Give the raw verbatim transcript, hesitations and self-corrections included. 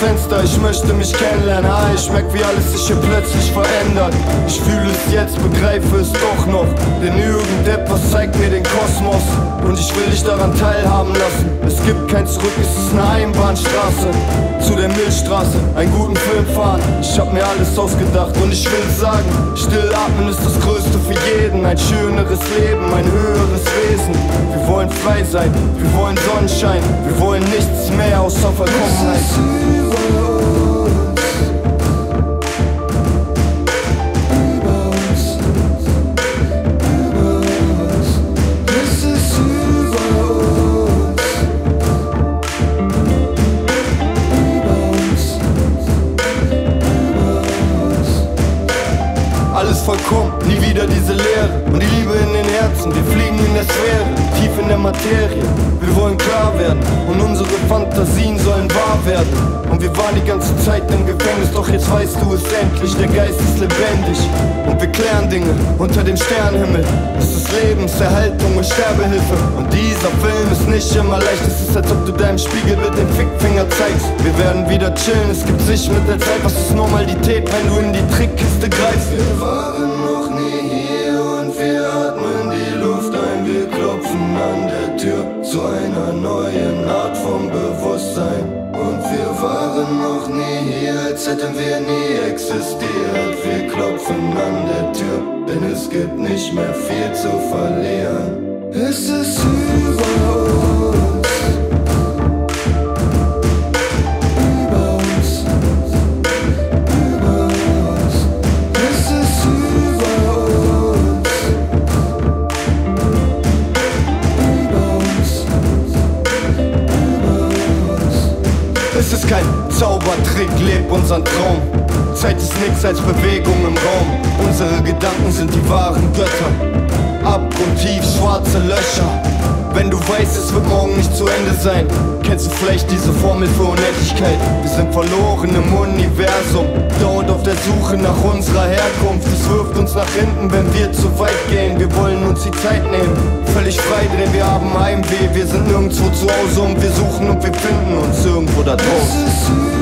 Fenster, ich möchte mich kennenlernen. Ah, ich merk, wie alles sich hier plötzlich verändert. Ich fühle es jetzt, begreife es doch noch, denn irgendetwas zeigt mir den Kosmos und ich will dich daran teilhaben lassen. Es gibt kein Zurück, es ist eine Einbahnstraße zu der Milchstraße, einen guten Film fahren. Ich hab mir alles ausgedacht und ich will sagen, Stillatmen ist das Größte für jeden. Ein schöneres Leben, ein höheres Wesen. Wir wollen frei sein, wir wollen Sonnenschein, wir wollen nichts mehr außer Verkommenheit. Alles vollkommen, nie wieder diese Leere und die Liebe in den Herzen. Wir fliegen in der Sphäre, tief in der Materie. Wir wollen klar werden und unsere Fantasien sollen wahr werden. Und wir waren die ganze Zeit im Gefängnis, doch jetzt weißt du es endlich. Der Geist ist lebendig und wir klären Dinge unter dem Sternenhimmel. Es ist Lebenserhaltung und Sterbehilfe. Und dieser Film ist nicht immer leicht. Es ist, als ob du deinem Spiegel mit dem Fickfinger zeigst. Wir werden wieder chillen, es gibt sich mit der Zeit. Was ist Normalität, wenn du in die Trickkiste greifst? Wir waren noch nie hier und wir atmen die Luft ein. Wir klopfen an der Tür zu einer neuen Art von Bewusstsein. Und wir waren noch nie hier, als hätten wir nie existiert. Wir klopfen an der Tür, denn es gibt nicht mehr viel zu verlieren. Es ist über uns. Es ist kein Zaubertrick, leb unseren Traum. Zeit ist nichts als Bewegung im Raum. Unsere Gedanken sind die wahren Götter. Abgrundtief schwarze Löcher. Wenn du weißt, es wird morgen nicht zu Ende sein, kennst du vielleicht diese Formel für Unendlichkeit. Wir sind verloren im Universum, dauernd auf der Suche nach unserer Herkunft. Es wirft uns nach hinten, wenn wir zu weit gehen. Wir wollen uns die Zeit nehmen, völlig frei drehen. Wir haben Heimweh, wir sind nirgendwo zu Hause und wir suchen und wir finden uns irgendwo da draußen.